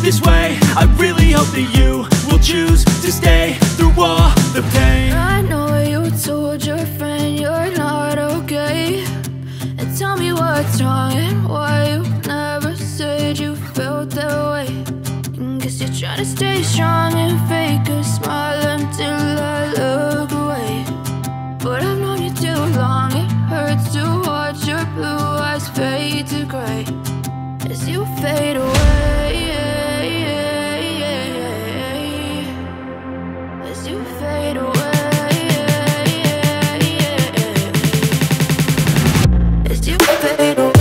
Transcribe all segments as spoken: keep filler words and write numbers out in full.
this way. I really hope that you will choose to stay through all the pain. I know you told your friend you're not okay, and tell me what's wrong and why you never said you felt that way. Guess you're trying to stay strong and fake a smile until I look away. But I've known you too long, it hurts to watch your blue eyes fade to gray as you fade away, as you fade away, as you fade away.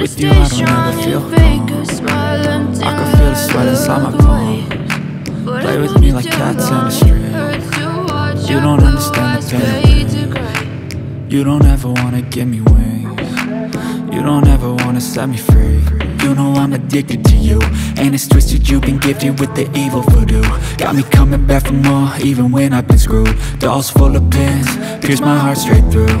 With you I don't ever feel calm. I can feel the sweat inside my palm. Play with me like cats in a string. You don't understand the pain. You don't ever wanna give me wings. You don't ever wanna set me free. You know I'm addicted to you, and it's twisted, you've been gifted with the evil voodoo. Got me coming back for more, even when I've been screwed. Dolls full of pins, pierce my heart straight through.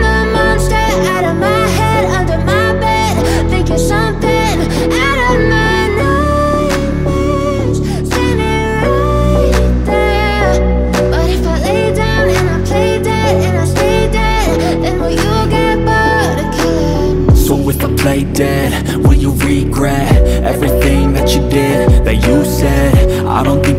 the monster out of my head, under my bed, thinking something out of my nightmares, standing right there. But if I lay down and I play dead and I stay dead, then will you get bored again? So if I lay dead? Will you regret everything that you did, that you said? I don't think